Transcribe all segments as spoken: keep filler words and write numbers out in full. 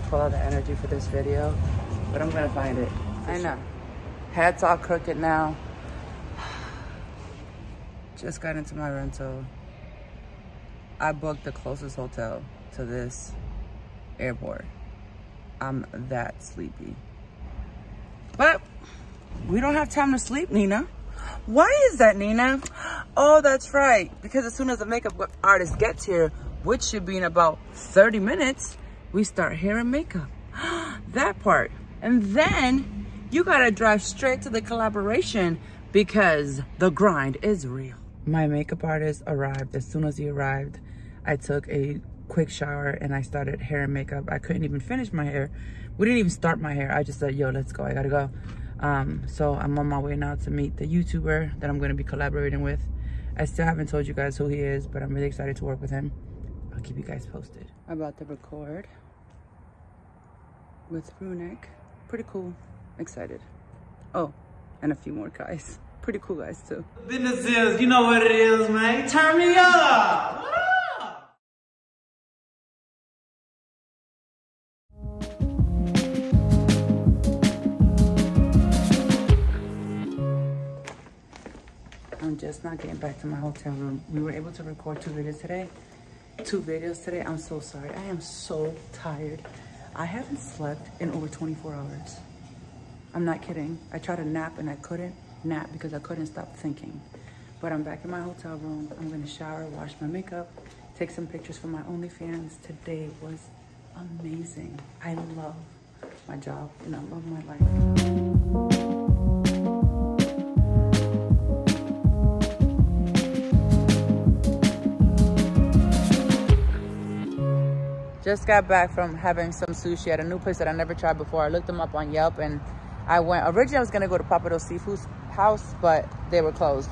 gonna pull out the energy for this video, but I'm gonna find it. I know. Hat's all crooked now. Just got into my rental. I booked the closest hotel to this airport. I'm that sleepy. But we don't have time to sleep, Nina. Why is that, Nina? Oh, that's right. Because as soon as the makeup artist gets here, which should be in about thirty minutes, we start hair and makeup. That part. And then you gotta drive straight to the collaboration because the grind is real. My makeup artist arrived. As soon as he arrived, I took a quick shower and I started hair and makeup. I couldn't even finish my hair. We didn't even start my hair. I just said, yo, let's go, I gotta go. Um, so I'm on my way now to meet the YouTuber that I'm gonna be collaborating with. I still haven't told you guys who he is, but I'm really excited to work with him. I'll keep you guys posted. I'm about to record with Runeck. Pretty cool, excited. Oh, and a few more guys. Pretty cool guys too. Business is, you know what it is, man. Turn me up. I'm just not getting back to my hotel room. We were able to record two videos today. Two videos today. I'm so sorry. I am so tired. I haven't slept in over twenty-four hours. I'm not kidding. I tried to nap and I couldn't nap because I couldn't stop thinking. But I'm back in my hotel room. I'm gonna shower, wash my makeup, take some pictures for my OnlyFans. Today was amazing. I love my job and I love my life. Just got back from having some sushi at a new place that I never tried before. I looked them up on Yelp and I went. Originally, I was going to go to Papadeaux Seafood's house, but they were closed.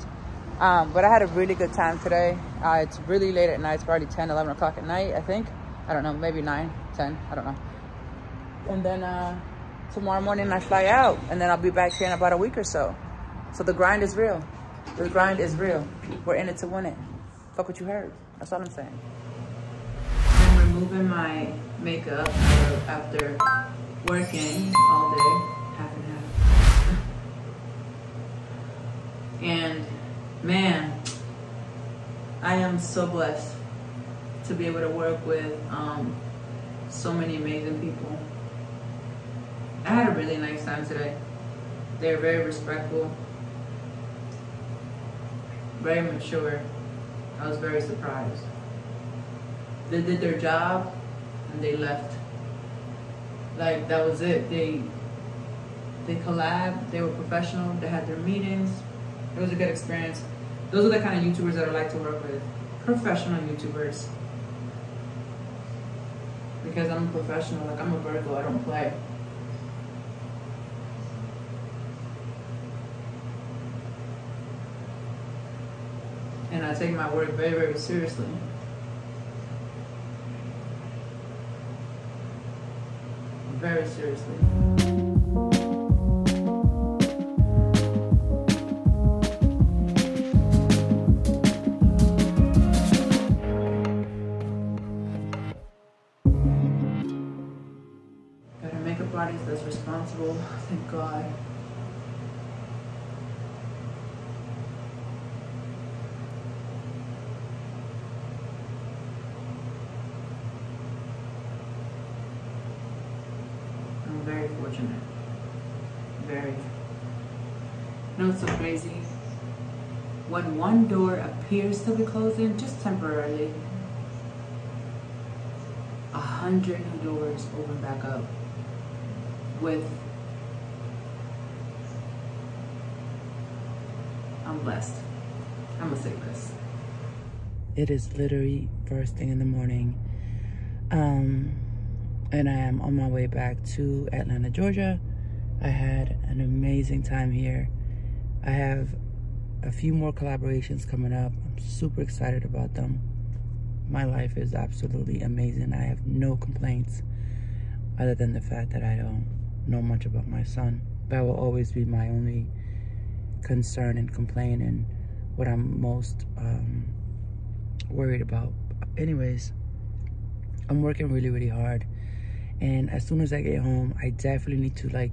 Um, but I had a really good time today. Uh, it's really late at night. It's probably ten, eleven o'clock at night, I think. I don't know, maybe nine, ten. I don't know. And then uh, tomorrow morning, I fly out. And then I'll be back here in about a week or so. So the grind is real. The grind is real. We're in it to win it. Fuck what you heard. That's all I'm saying. Moving my makeup after working all day, half and half. And man, I am so blessed to be able to work with um, so many amazing people. I had a really nice time today. They're very respectful, very mature. I was very surprised. They did their job and they left. Like, that was it. They they collabed, they were professional, they had their meetings. It was a good experience. Those are the kind of YouTubers that I like to work with. Professional YouTubers. Because I'm a professional, like I'm a Virgo, I don't play. And I take my work very, very seriously. Very seriously. Got a makeup artist that's responsible, thank God. Very fortunate. Very. You know, it's so crazy. When one door appears to be closing, just temporarily, a hundred new doors open back up with. I'm blessed. I'm gonna say this. It is literally first thing in the morning. Um. And I am on my way back to Atlanta, Georgia. I had an amazing time here. I have a few more collaborations coming up. I'm super excited about them. My life is absolutely amazing. I have no complaints other than the fact that I don't know much about my son. That will always be my only concern and complaint and what I'm most um, worried about. Anyways, I'm working really, really hard. And as soon as I get home, I definitely need to like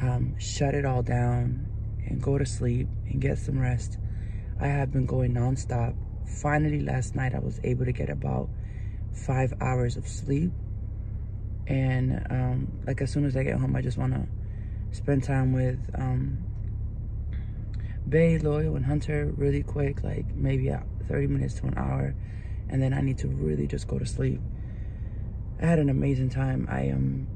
um, shut it all down and go to sleep and get some rest. I have been going nonstop. Finally, last night I was able to get about five hours of sleep. And um, like as soon as I get home, I just want to spend time with um, Bay, Loyal, and Hunter really quick, like maybe thirty minutes to an hour. And then I need to really just go to sleep. I had an amazing time. I am,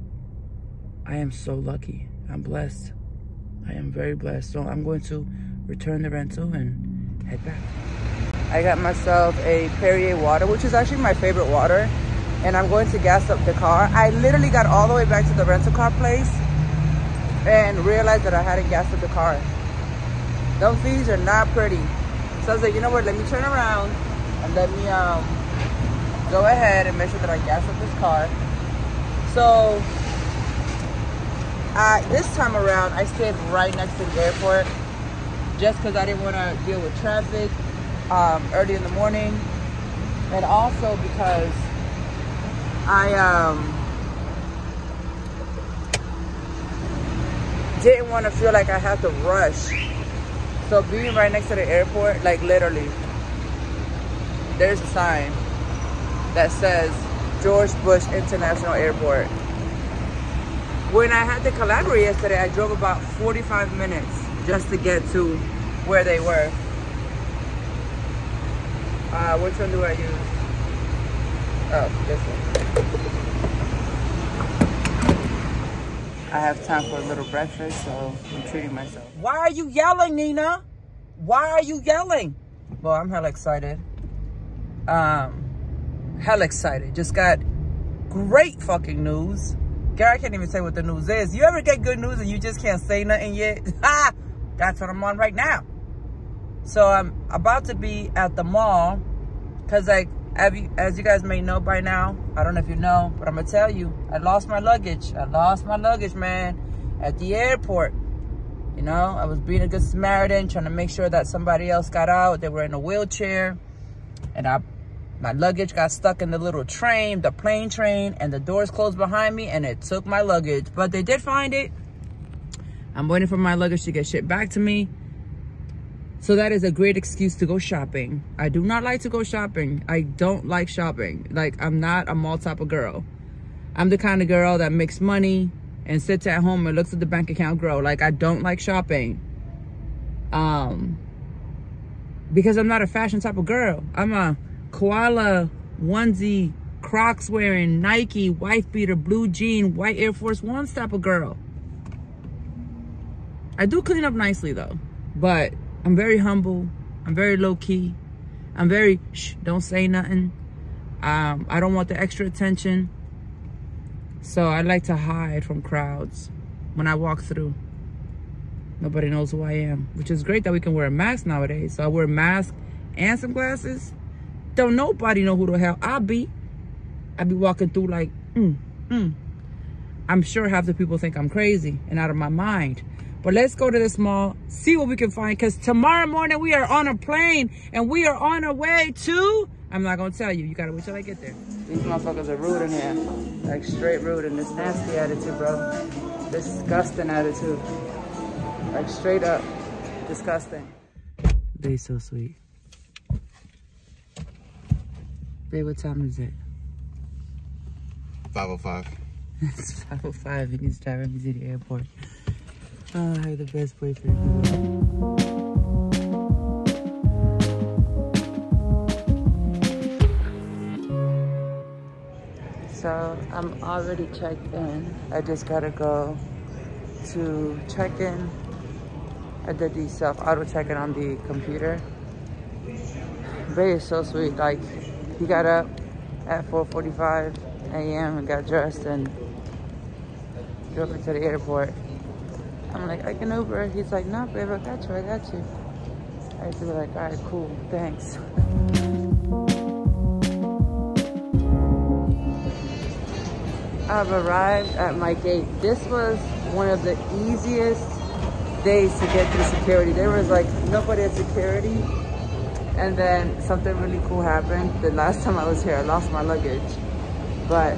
I am so lucky. I'm blessed. I am very blessed. So I'm going to return the rental and head back. I got myself a Perrier water, which is actually my favorite water. And I'm going to gas up the car. I literally got all the way back to the rental car place and realized that I hadn't gassed up the car. Those things are not pretty. So I was like, you know what, let me turn around and let me um, go ahead and make sure that I gas up this car. So I, this time around, I stayed right next to the airport just because I didn't want to deal with traffic um, early in the morning. And also because I um, didn't want to feel like I had to rush. So being right next to the airport, like literally, there's a sign that says George Bush International Airport. When I had the Calabria yesterday, I drove about forty-five minutes just to get to where they were. Uh, which one do I use? Oh, this one. I have time for a little breakfast, so I'm treating myself. Why are you yelling, Nina? Why are you yelling? Well, I'm hella excited. Um, hella excited. Just got great fucking news. Girl, I can't even say what the news is. You ever get good news and you just can't say nothing yet? Ha! That's what I'm on right now. So I'm about to be at the mall, because like, as you guys may know by now, I don't know if you know, but I'm gonna tell you, I lost my luggage. I lost my luggage, man, at the airport. You know, I was being a good Samaritan, trying to make sure that somebody else got out. They were in a wheelchair, and I, my luggage got stuck in the little train, the plane train, and the doors closed behind me, and it took my luggage. But they did find it. I'm waiting for my luggage to get shipped back to me. So that is a great excuse to go shopping. I do not like to go shopping. I don't like shopping. Like, I'm not a mall type of girl. I'm the kind of girl that makes money and sits at home and looks at the bank account grow. Like, I don't like shopping. Um, because I'm not a fashion type of girl. I'm a koala onesie, Crocs wearing, Nike, wife beater, blue jean, white Air Force One type of girl. I do clean up nicely though, but I'm very humble. I'm very low key. I'm very, shh, don't say nothing. Um, I don't want the extra attention. So I like to hide from crowds when I walk through. Nobody knows who I am, which is great that we can wear a mask nowadays. So I wear a mask and some glasses. Don't nobody know who the hell I be. I be walking through like, mm, mm. I'm sure half the people think I'm crazy and out of my mind. But let's go to this mall, see what we can find, because tomorrow morning we are on a plane and we are on our way to, I'm not going to tell you. You got to wait till I get there. These motherfuckers are rude in here. Like straight rude, and this nasty attitude, bro. Disgusting attitude. Like straight up disgusting. They so sweet. They, what time is it? five oh five. It's five oh five and he's driving me to the airport. Oh, I have the best boyfriend. So I'm already checked in. I just gotta go to check in. I did the self auto check in on the computer. Bay is so sweet. Like, he got up at four forty-five a m and got dressed and drove me to the airport. I'm like, I can Uber. He's like, no, babe, I got you, I got you. I was like, all right, cool, thanks. I've arrived at my gate. This was one of the easiest days to get through security. There was like nobody at security. And then something really cool happened. The last time I was here, I lost my luggage. But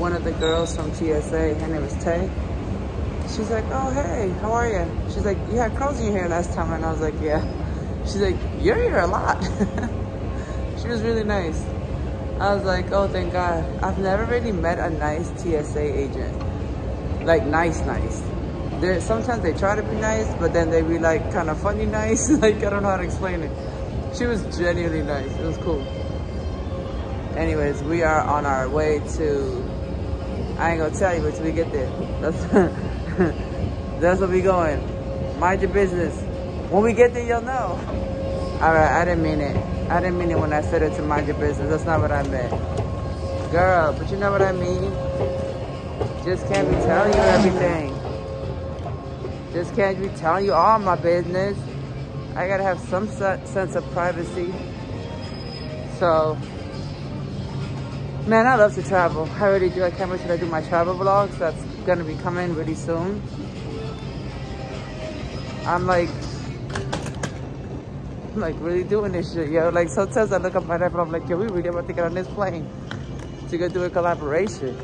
one of the girls from T S A, her name was Tay. She's like, oh, hey, how are you? She's like, you had crows in your hair last time. And I was like, yeah. She's like, you're here a lot. She was really nice. I was like, oh, thank God. I've never really met a nice T S A agent. Like, nice, nice. They're, sometimes they try to be nice, but then they be like kind of funny nice. Like, I don't know how to explain it. She was genuinely nice. It was cool. Anyways, we are on our way to, I ain't gonna tell you until we get there. That's that's where we going. Mind your business. When we get there, you'll know. All right, I didn't mean it. I didn't mean it when I said it to mind your business. That's not what I meant. Girl, but you know what I mean? Just can't be telling you everything. Just can't be telling you all my business. I gotta have some sense of privacy. So, man, I love to travel. I really do. I can't wait till I do my travel vlogs. That's gonna be coming really soon. I'm like, I'm like really doing this shit, yo. Like sometimes I look at my life and I'm like, yo, we really about to get on this plane to go do a collaboration.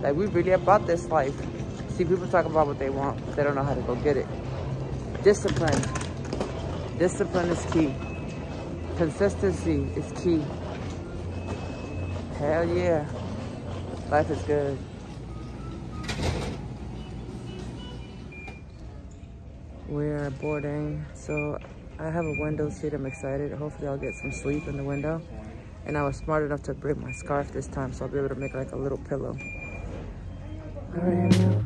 Like we really about this life. See, people talk about what they want, but they don't know how to go get it. Discipline. Discipline is key. Consistency is key. Hell yeah. Life is good. We're boarding, so I have a window seat. I'm excited. Hopefully I'll get some sleep in the window. And I was smart enough to bring my scarf this time, so I'll be able to make like a little pillow. All right, here we go.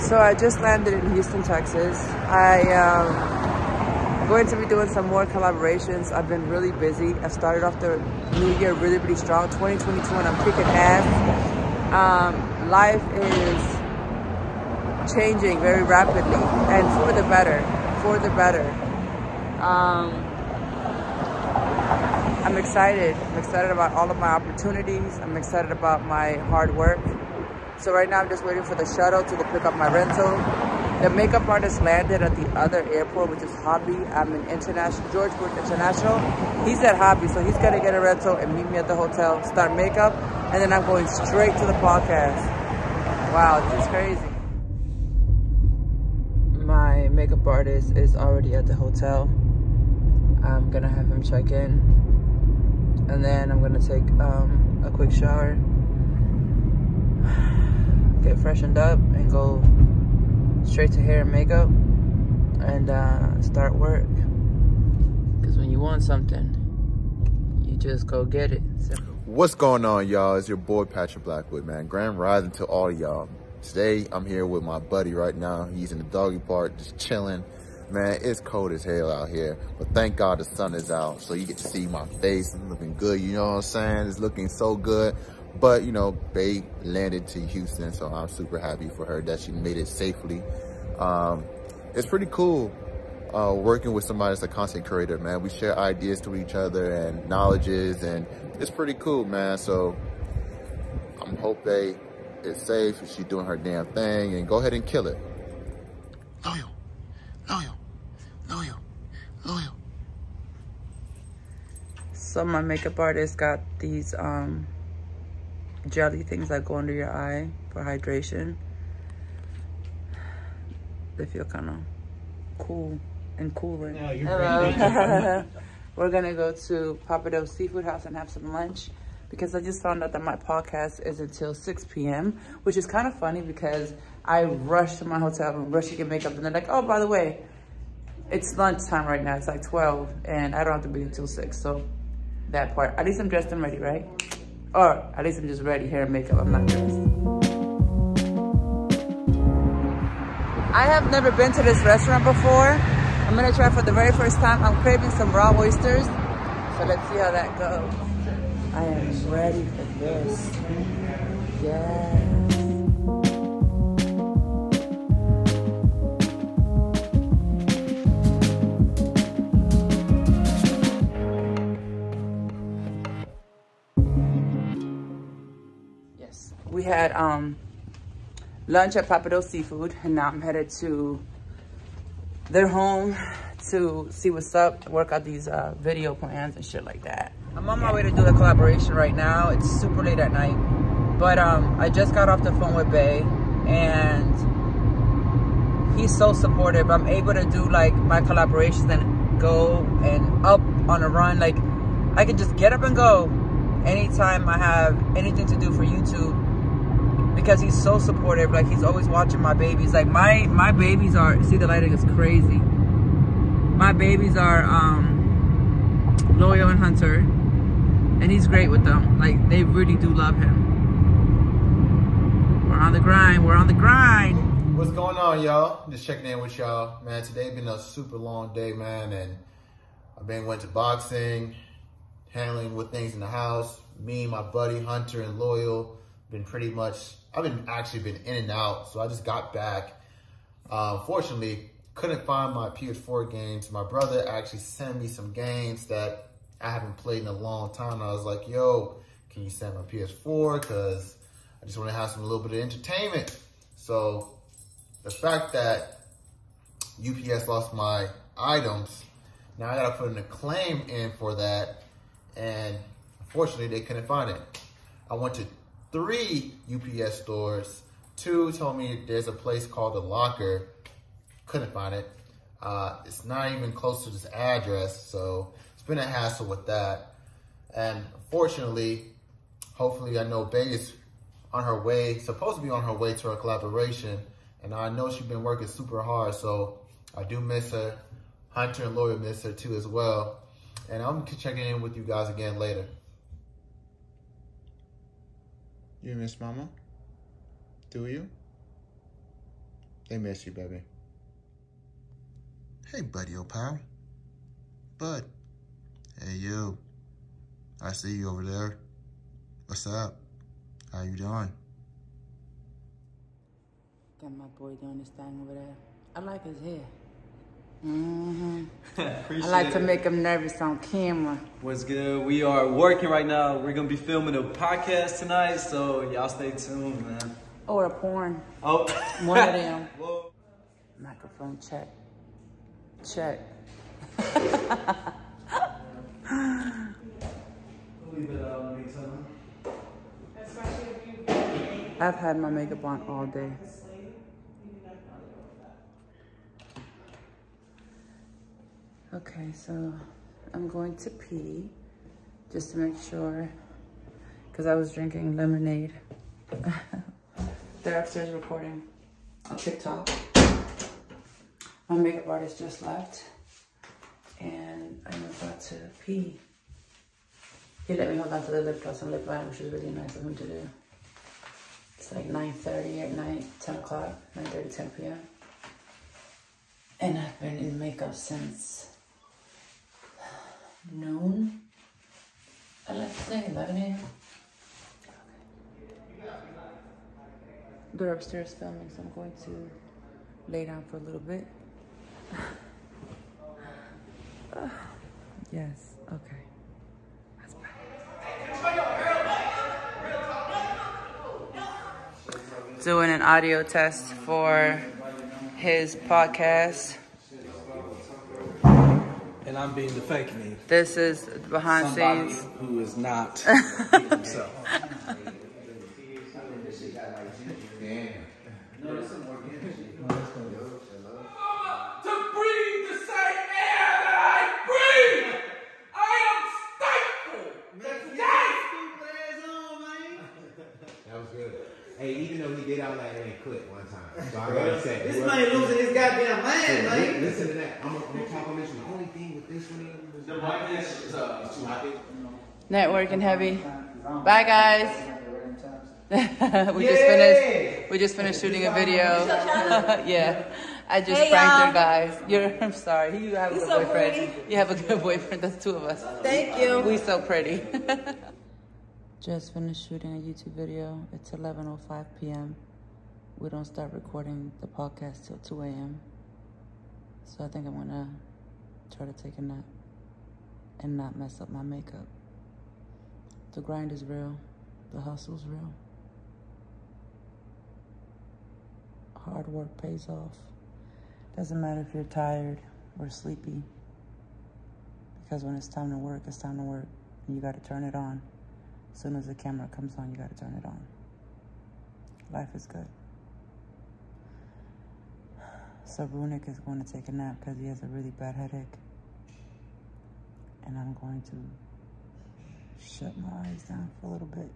So I just landed in Houston, Texas. I am um, going to be doing some more collaborations. I've been really busy. I started off the new year really, really strong. twenty twenty-two, and I'm kicking ass. Um, life is changing very rapidly, and for the better, for the better. Um, I'm excited. I'm excited about all of my opportunities. I'm excited about my hard work. So right now I'm just waiting for the shuttle to pick up my rental. The makeup artist landed at the other airport, which is Hobby. I'm in international, George Bush International. He's at Hobby, so he's gonna get a rental and meet me at the hotel, start makeup, and then I'm going straight to the podcast. Wow, this is crazy. My makeup artist is already at the hotel. I'm gonna have him check in, and then I'm gonna take um, a quick shower, get freshened up, and go straight to hair and makeup and uh, start work, because when you want something you just go get it. Simple. What's going on, y'all? It's your boy Patrick Blackwood, man. Grand rising to all y'all. Today I'm here with my buddy right now. He's in the doggy park just chilling. Man, it's cold as hell out here, but thank God the sun is out, so you get to see my face. I'm looking good, you know what I'm saying? It's looking so good. But, you know, Bae landed to Houston, so I'm super happy for her that she made it safely. Um, it's pretty cool uh, working with somebody that's a content creator, man. We share ideas to each other and knowledges, and it's pretty cool, man. So I hope Bae is safe and she's doing her damn thing, and go ahead and kill it. Loyal, loyal, loyal, loyal. So my makeup artist got these... Um jelly things that go under your eye for hydration. They feel kind of cool and cooling. No, you're hello. We're gonna go to Papadeaux Seafood House and have some lunch, because I just found out that my podcast is until six p m, which is kind of funny because I rushed to my hotel and rushed to get makeup, and they're like, oh, by the way, it's lunchtime right now. It's like twelve, and I don't have to be until six. So that part, at least I'm dressed and ready, right? Or at least I'm just ready, hair and makeup. I'm not dressed. I have never been to this restaurant before, I'm gonna try for the very first time. I'm craving some raw oysters, so let's see how that goes. I am ready for this. Yes. We had um, lunch at Papadeaux Seafood, and now I'm headed to their home to see what's up, work out these uh, video plans and shit like that. I'm on my way to do the collaboration right now. It's super late at night, but um, I just got off the phone with Bae, and he's so supportive. I'm able to do like my collaborations and go and up on a run. Like I can just get up and go anytime I have anything to do for YouTube, because he's so supportive. Like he's always watching my babies. Like my my babies are, see, the lighting is crazy. My babies are um Loyal and Hunter, and he's great with them. Like they really do love him. We're on the grind, we're on the grind. What's going on, y'all? Just checking in with y'all, man. Today been a super long day, man, and I've been went to boxing, handling with things in the house. Me, my buddy Hunter and Loyal been pretty much, I've been actually been in and out, so I just got back. Uh, fortunately, couldn't find my P S four games. My brother actually sent me some games that I haven't played in a long time. And I was like, yo, can you send my P S four? Because I just want to have some little bit of entertainment. So the fact that U P S lost my items, now I got to put in a claim in for that. And unfortunately, they couldn't find it. I went to three U P S stores. Two told me there's a place called The Locker. Couldn't find it. Uh, it's not even close to this address, so it's been a hassle with that. And fortunately, hopefully I know Bae is on her way, supposed to be on her way to her collaboration, and I know she's been working super hard, so I do miss her. Hunter and Laura miss her too as well. And I'm checking in with you guys again later. You miss Mama? Do you? They miss you, baby. Hey, buddy, old pal. Bud. Hey, you. I see you over there. What's up? How you doing? Got my boy doing his thing over there. I like his hair. Mm-hmm. I like to make him nervous on camera. What's good? We are working right now. We're gonna be filming a podcast tonight, so y'all stay tuned, man. Or a porn. Oh, one of them. Whoa. Microphone check. Check. I've had my makeup on all day. Okay, so I'm going to pee just to make sure, because I was drinking lemonade. They're upstairs recording on TikTok. My makeup artist just left, and I'm about to pee. He let me hold on to the lip gloss and lip line, which is really nice of him to do. It's like nine thirty at night, ten o'clock, nine thirty, ten p m And I've been in makeup since noon. I like to say eleven a m Okay. They're upstairs filming, so I'm going to lay down for a little bit. uh, yes, okay. That's bad. Doing an audio test for his podcast. And I'm being the fake me. This is behind somebody scenes. Who is not himself. To breathe the same air that I breathe! I am stifled! Yes! That was good. Hey, even though he did all that, he quit one time. So I gotta say, this man losing his goddamn mind, man. Listen to that. I'm gonna talk on this one. The only thing with this one is the whiteness is too happy. Networking heavy. Bye, guys. we yeah. just finished. We just finished shooting a video. yeah, I just hey, pranked her, guys. You're, I'm sorry. You have You're a good so boyfriend. Pretty. You have a good boyfriend. That's two of us. Thank you. We so pretty. Just finished shooting a YouTube video. It's eleven oh five p m We don't start recording the podcast till two a m So I think I'm gonna try to take a nap and not mess up my makeup. The grind is real. The hustle's real. Hard work pays off. Doesn't matter if you're tired or sleepy, because when it's time to work, it's time to work, and you gotta turn it on. As soon as the camera comes on, you gotta turn it on. Life is good. So Runeck is going to take a nap because he has a really bad headache. And I'm going to shut my eyes down for a little bit.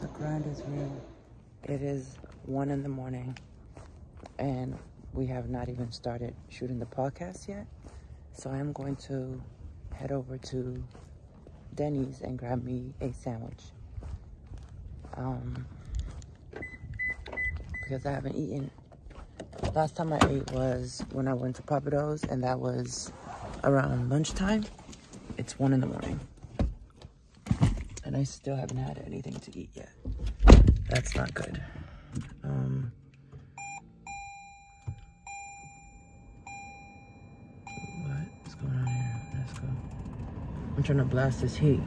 The grind is real. It is one in the morning and we have not even started shooting the podcast yet. So I'm going to head over to Denny's and grab me a sandwich. Um, because I haven't eaten. Last time I ate was when I went to Papadeaux, and that was around lunchtime. It's one in the morning. And I still haven't had anything to eat yet. That's not good. Um, what is going on here? Let's go. I'm trying to blast this heat.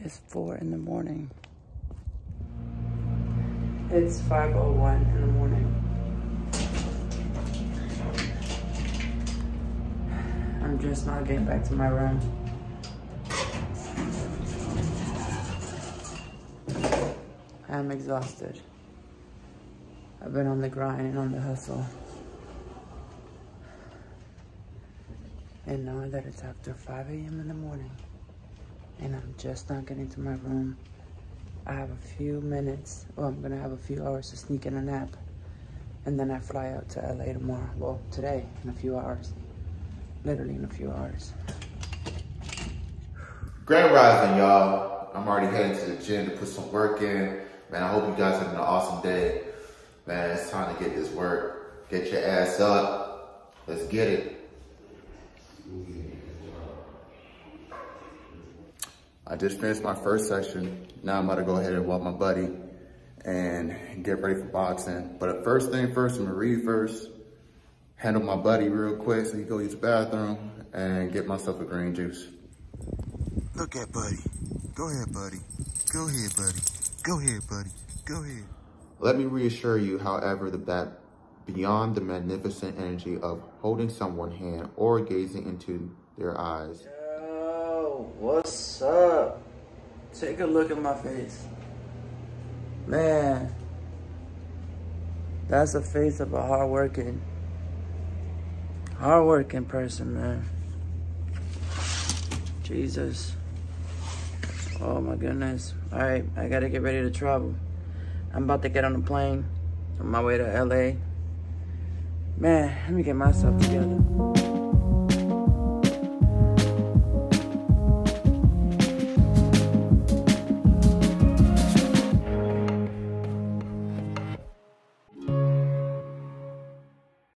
It's four in the morning. It's five oh one in the morning. I'm just now getting back to my room. I'm exhausted. I've been on the grind and on the hustle. And knowing that it's after five a m in the morning and I'm just not getting to my room. I have a few minutes, well, I'm gonna have a few hours to sneak in a nap. And then I fly out to L A tomorrow, well, today, in a few hours. Literally in a few hours. Grand rising, y'all. I'm already heading to the gym to put some work in. Man, I hope you guys have an awesome day. Man, it's time to get this work. Get your ass up. Let's get it. I just finished my first session. Now I'm about to go ahead and walk my buddy and get ready for boxing. But first thing first, I'm gonna read first, handle my buddy real quick so he go use the bathroom and get myself a green juice. Look at buddy. Go ahead, buddy. Go ahead, buddy. Go ahead, buddy. Go ahead. Let me reassure you, however, that beyond the magnificent energy of holding someone's hand or gazing into their eyes. What's up? Take a look at my face. Man, that's the face of a hardworking, hardworking person, man. Jesus. Oh my goodness. All right, I gotta get ready to travel. I'm about to get on a plane on my way to L A. Man, let me get myself together.